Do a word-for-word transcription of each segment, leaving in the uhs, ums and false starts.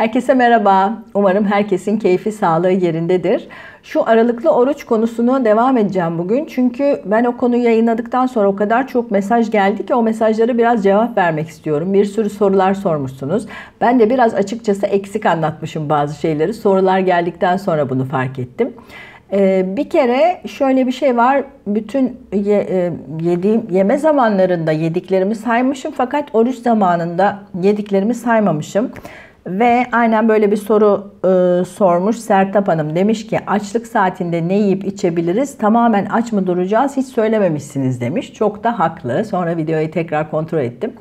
Herkese merhaba. Umarım herkesin keyfi, sağlığı yerindedir. Şu aralıklı oruç konusunu devam edeceğim bugün. Çünkü ben o konuyu yayınladıktan sonra o kadar çok mesaj geldi ki o mesajlara biraz cevap vermek istiyorum. Bir sürü sorular sormuşsunuz. Ben de biraz açıkçası eksik anlatmışım bazı şeyleri. Sorular geldikten sonra bunu fark ettim. Bir kere şöyle bir şey var, bütün ye, yediğim, yeme zamanlarında yediklerimi saymışım fakat oruç zamanında yediklerimi saymamışım. Ve aynen böyle bir soru e, sormuş Sertap Hanım, demiş ki açlık saatinde ne yiyip içebiliriz, tamamen aç mı duracağız, hiç söylememişsiniz demiş. Çok da haklı, sonra videoyu tekrar kontrol ettim.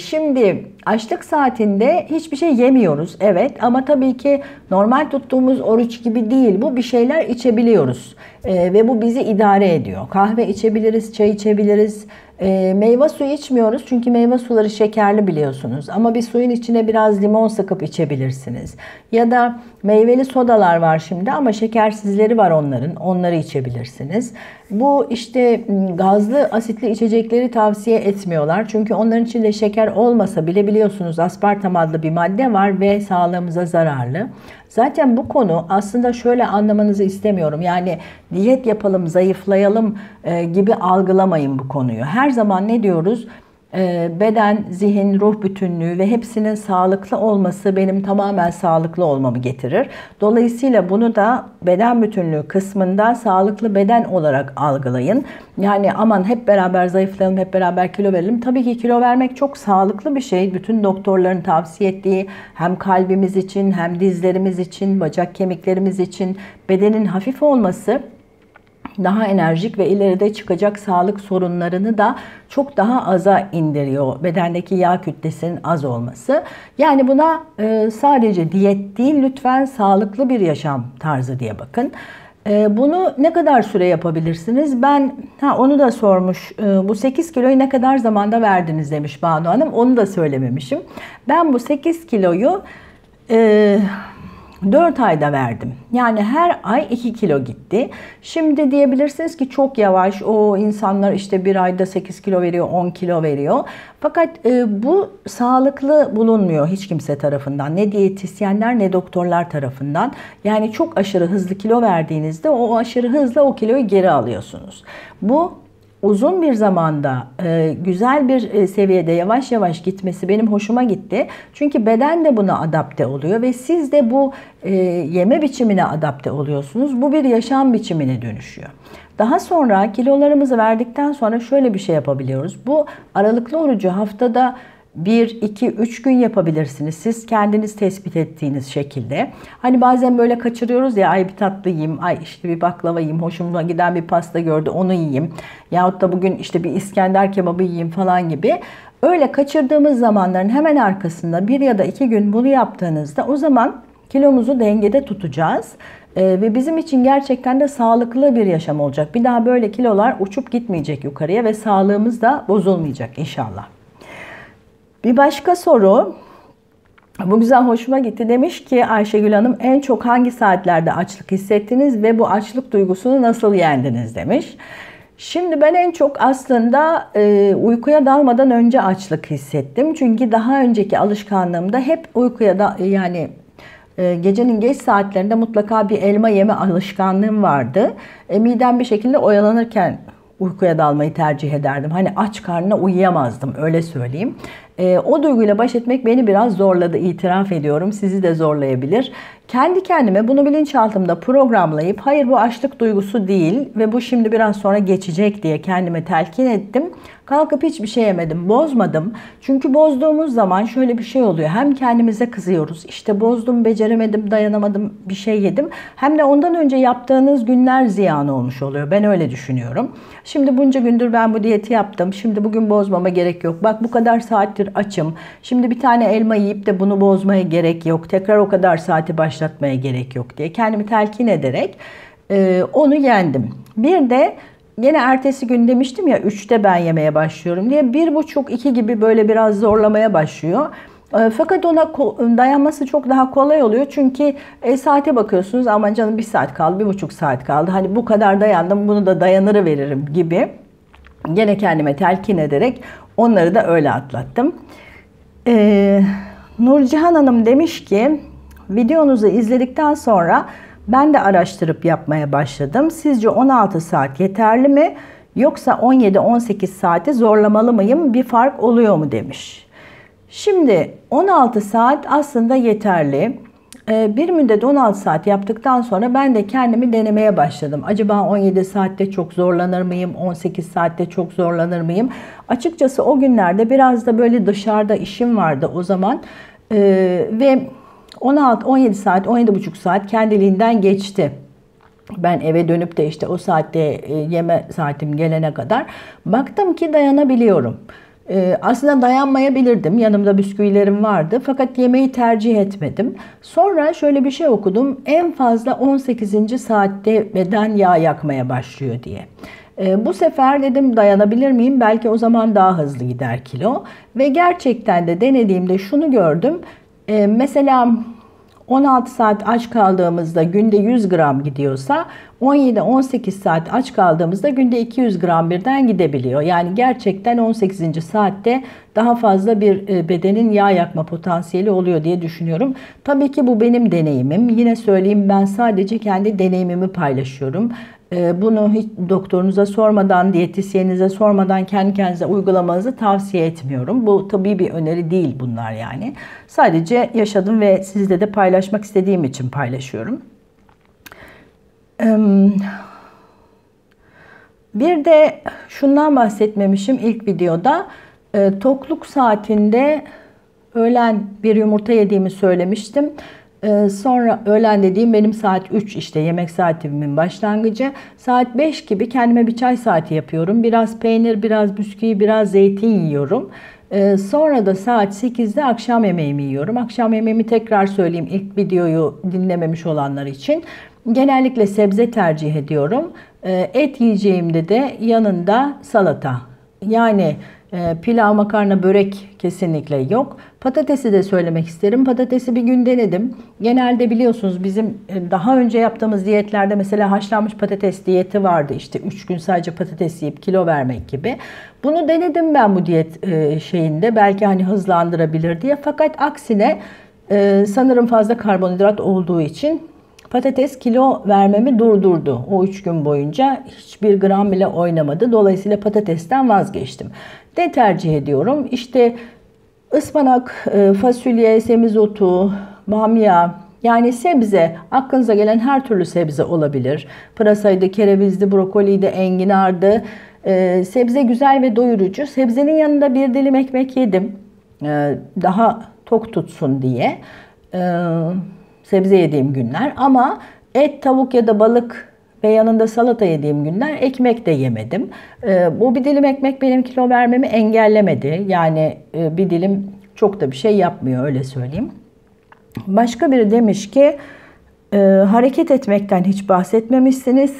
Şimdi açlık saatinde hiçbir şey yemiyoruz, evet, ama tabii ki normal tuttuğumuz oruç gibi değil bu. Bir şeyler içebiliyoruz e, ve bu bizi idare ediyor. Kahve içebiliriz, çay içebiliriz, e, meyve suyu içmiyoruz çünkü meyve suları şekerli biliyorsunuz, ama bir suyun içine biraz limon sıkıp içebilirsiniz. Ya da meyveli sodalar var şimdi ama şekersizleri var onların, onları içebilirsiniz. Bu işte gazlı, asitli içecekleri tavsiye etmiyorlar çünkü onların içinde şeker olmasa bile biliyorsunuz aspartam adlı bir madde var ve sağlığımıza zararlı. Zaten bu konu aslında şöyle anlamanızı istemiyorum. Yani diyet yapalım, zayıflayalım e, gibi algılamayın bu konuyu. Her zaman ne diyoruz? E, beden, zihin, ruh bütünlüğü ve hepsinin sağlıklı olması benim tamamen sağlıklı olmamı getirir. Dolayısıyla bunu da beden bütünlüğü kısmında sağlıklı beden olarak algılayın. Yani aman hep beraber zayıflayalım, hep beraber kilo verelim. Tabii ki kilo vermek çok sağlıklı bir şey. Bütün doktorların tavsiye ettiği, hem kalbimiz için, hem dizlerimiz için, bacak kemiklerimiz için bedenin hafif olması daha enerjik ve ileride çıkacak sağlık sorunlarını da çok daha aza indiriyor. Bedendeki yağ kütlesinin az olması. Yani buna e, sadece diyet değil, lütfen sağlıklı bir yaşam tarzı diye bakın. E, bunu ne kadar süre yapabilirsiniz? Ben ha, onu da sormuş. E, bu sekiz kiloyu ne kadar zamanda verdiniz demiş Banu Hanım. Onu da söylememişim. Ben bu sekiz kiloyu E, dört ayda verdim. Yani her ay iki kilo gitti. Şimdi diyebilirsiniz ki çok yavaş. O insanlar işte bir ayda sekiz kilo veriyor, on kilo veriyor. Fakat e, bu sağlıklı bulunmuyor hiç kimse tarafından. Ne diyetisyenler ne doktorlar tarafından. Yani çok aşırı hızlı kilo verdiğinizde o aşırı hızla o kiloyu geri alıyorsunuz. Bu uzun bir zamanda güzel bir seviyede yavaş yavaş gitmesi benim hoşuma gitti. Çünkü beden de buna adapte oluyor ve siz de bu yeme biçimine adapte oluyorsunuz. Bu bir yaşam biçimine dönüşüyor. Daha sonra kilolarımızı verdikten sonra şöyle bir şey yapabiliyoruz. Bu aralıklı orucu haftada bir, iki, üç gün yapabilirsiniz. Siz kendiniz tespit ettiğiniz şekilde. Hani bazen böyle kaçırıyoruz ya, ay bir tatlı yiyeyim, ay işte bir baklava yiyeyim, hoşuma giden bir pasta gördü onu yiyeyim. Yahut da bugün işte bir İskender kebabı yiyeyim falan gibi. Öyle kaçırdığımız zamanların hemen arkasında bir ya da iki gün bunu yaptığınızda o zaman kilomuzu dengede tutacağız. Ee, ve bizim için gerçekten de sağlıklı bir yaşam olacak. Bir daha böyle kilolar uçup gitmeyecek yukarıya ve sağlığımız da bozulmayacak inşallah. Bir başka soru, bu güzel, hoşuma gitti, demiş ki Ayşegül Hanım en çok hangi saatlerde açlık hissettiniz ve bu açlık duygusunu nasıl yendiniz demiş. Şimdi ben en çok aslında e, uykuya dalmadan önce açlık hissettim. Çünkü daha önceki alışkanlığımda hep uykuya da, yani e, gecenin geç saatlerinde mutlaka bir elma yeme alışkanlığım vardı. E, midem bir şekilde oyalanırken uykuya dalmayı tercih ederdim. Hani aç karnına uyuyamazdım, öyle söyleyeyim. E, o duyguyla baş etmek beni biraz zorladı, itiraf ediyorum. Sizi de zorlayabilir. Kendi kendime bunu bilinçaltımda programlayıp hayır bu açlık duygusu değil ve bu şimdi biraz sonra geçecek diye kendime telkin ettim. Kalkıp hiçbir şey yemedim, bozmadım. Çünkü bozduğumuz zaman şöyle bir şey oluyor. Hem kendimize kızıyoruz. İşte bozdum, beceremedim, dayanamadım, bir şey yedim. Hem de ondan önce yaptığınız günler ziyan olmuş oluyor. Ben öyle düşünüyorum. Şimdi bunca gündür ben bu diyeti yaptım. Şimdi bugün bozmama gerek yok. Bak bu kadar saattir açım. Şimdi bir tane elma yiyip de bunu bozmaya gerek yok. Tekrar o kadar saati başlatmaya gerek yok diye kendimi telkin ederek e, onu yendim. Bir de yine ertesi gün demiştim ya üçte ben yemeye başlıyorum diye, bir buçuk iki gibi böyle biraz zorlamaya başlıyor. Fakat ona dayanması çok daha kolay oluyor. Çünkü e, saate bakıyorsunuz, aman canım bir saat kaldı, bir buçuk saat kaldı. Hani bu kadar dayandım, bunu da dayanırıveririm gibi. Gene kendime telkin ederek onları da öyle atlattım. Ee, Nurcihan Hanım demiş ki videonuzu izledikten sonra ben de araştırıp yapmaya başladım. Sizce on altı saat yeterli mi? Yoksa on yedi on sekiz saati zorlamalı mıyım? Bir fark oluyor mu demiş. Şimdi on altı saat aslında yeterli. Bir müddet on altı saat yaptıktan sonra ben de kendimi denemeye başladım. Acaba on yedi saatte çok zorlanır mıyım? on sekiz saatte çok zorlanır mıyım? Açıkçası o günlerde biraz da böyle dışarıda işim vardı o zaman. Ee, ve on altı on yedi saat, on yedi buçuk saat kendiliğinden geçti. Ben eve dönüp de işte o saatte yeme saatim gelene kadar baktım ki dayanabiliyorum. Aslında dayanmayabilirdim. Yanımda bisküvilerim vardı. Fakat yemeği tercih etmedim. Sonra şöyle bir şey okudum. En fazla on sekizinci saatte beden yağ yakmaya başlıyor diye. Bu sefer dedim dayanabilir miyim? Belki o zaman daha hızlı gider kilo. Ve gerçekten de denediğimde şunu gördüm. Mesela on altı saat aç kaldığımızda günde yüz gram gidiyorsa on yedi on sekiz saat aç kaldığımızda günde iki yüz gram birden gidebiliyor. Yani gerçekten on sekizinci saatte daha fazla bir bedenin yağ yakma potansiyeli oluyor diye düşünüyorum. Tabii ki bu benim deneyimim. Yine söyleyeyim, ben sadece kendi deneyimimi paylaşıyorum. Bunu hiç doktorunuza sormadan, diyetisyeninize sormadan kendi kendinize uygulamanızı tavsiye etmiyorum. Bu tabii bir öneri değil bunlar yani. Sadece yaşadım ve sizle de paylaşmak istediğim için paylaşıyorum. Bir de şundan bahsetmemişim ilk videoda. Tokluk saatinde öğlen bir yumurta yediğimi söylemiştim. Sonra öğlen dediğim benim saat üç, işte yemek saatimin başlangıcı. Saat beş gibi kendime bir çay saati yapıyorum. Biraz peynir, biraz bisküvi, biraz zeytin yiyorum. Sonra da saat sekizde akşam yemeğimi yiyorum. Akşam yemeğimi tekrar söyleyeyim ilk videoyu dinlememiş olanlar için. Genellikle sebze tercih ediyorum. Et yiyeceğimde de yanında salata. Yani pilav, makarna, börek kesinlikle yok. Patatesi de söylemek isterim. Patatesi bir gün denedim. Genelde biliyorsunuz bizim daha önce yaptığımız diyetlerde mesela haşlanmış patates diyeti vardı. İşte üç gün sadece patates yiyip kilo vermek gibi. Bunu denedim ben bu diyet şeyinde. Belki hani hızlandırabilir diye. Fakat aksine sanırım fazla karbonhidrat olduğu için patates kilo vermemi durdurdu. O üç gün boyunca hiçbir gram bile oynamadı. Dolayısıyla patatesten vazgeçtim. Ne tercih ediyorum? İşte ıspanak, fasulye, semizotu, bamya, yani sebze, aklınıza gelen her türlü sebze olabilir. Pırasaydı, kerevizdi, brokoliydi, enginardı. Ee, sebze güzel ve doyurucu. Sebzenin yanında bir dilim ekmek yedim. Ee, daha tok tutsun diye. Ee, sebze yediğim günler, ama et, tavuk ya da balık ve yanında salata yediğim günler ekmek de yemedim. E, bu bir dilim ekmek benim kilo vermemi engellemedi. Yani e, bir dilim çok da bir şey yapmıyor, öyle söyleyeyim. Başka biri demiş ki e, hareket etmekten hiç bahsetmemişsiniz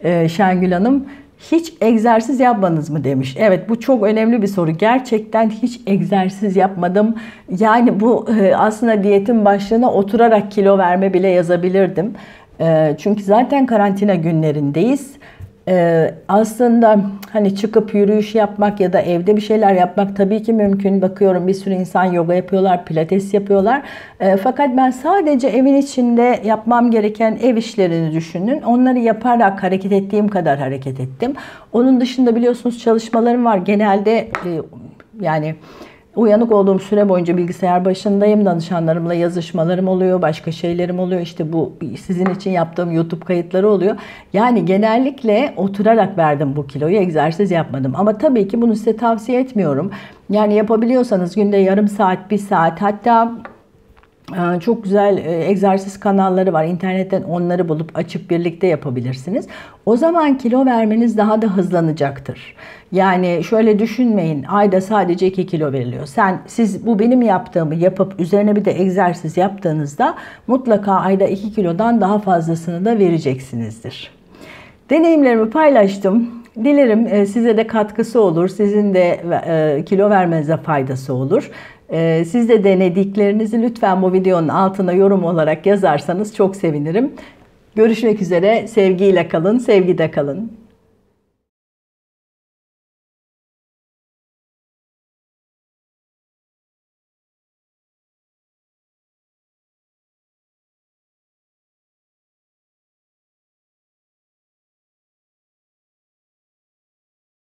e, Şengül Hanım. Hiç egzersiz yapmanız mı demiş. Evet, bu çok önemli bir soru. Gerçekten hiç egzersiz yapmadım. Yani bu aslında diyetin başlığına oturarak kilo verme bile yazabilirdim. Çünkü zaten karantina günlerindeyiz. Aslında hani çıkıp yürüyüş yapmak ya da evde bir şeyler yapmak tabii ki mümkün. Bakıyorum bir sürü insan yoga yapıyorlar, pilates yapıyorlar. Fakat ben sadece evin içinde yapmam gereken ev işlerini düşünün. Onları yaparak hareket ettiğim kadar hareket ettim. Onun dışında biliyorsunuz çalışmalarım var. Genelde yani uyanık olduğum süre boyunca bilgisayar başındayım. Danışanlarımla yazışmalarım oluyor. Başka şeylerim oluyor. İşte bu sizin için yaptığım YouTube kayıtları oluyor. Yani genellikle oturarak verdim bu kiloyu. Egzersiz yapmadım. Ama tabii ki bunu size tavsiye etmiyorum. Yani yapabiliyorsanız günde yarım saat, bir saat, hatta çok güzel egzersiz kanalları var. İnternetten onları bulup açıp birlikte yapabilirsiniz. O zaman kilo vermeniz daha da hızlanacaktır. Yani şöyle düşünmeyin, ayda sadece iki kilo veriliyor. Sen, siz bu benim yaptığımı yapıp üzerine bir de egzersiz yaptığınızda mutlaka ayda iki kilodan daha fazlasını da vereceksinizdir. Deneyimlerimi paylaştım. Dilerim size de katkısı olur. Sizin de kilo vermenize faydası olur. Siz de denediklerinizi lütfen bu videonun altına yorum olarak yazarsanız çok sevinirim. Görüşmek üzere. Sevgiyle kalın, sevgide kalın.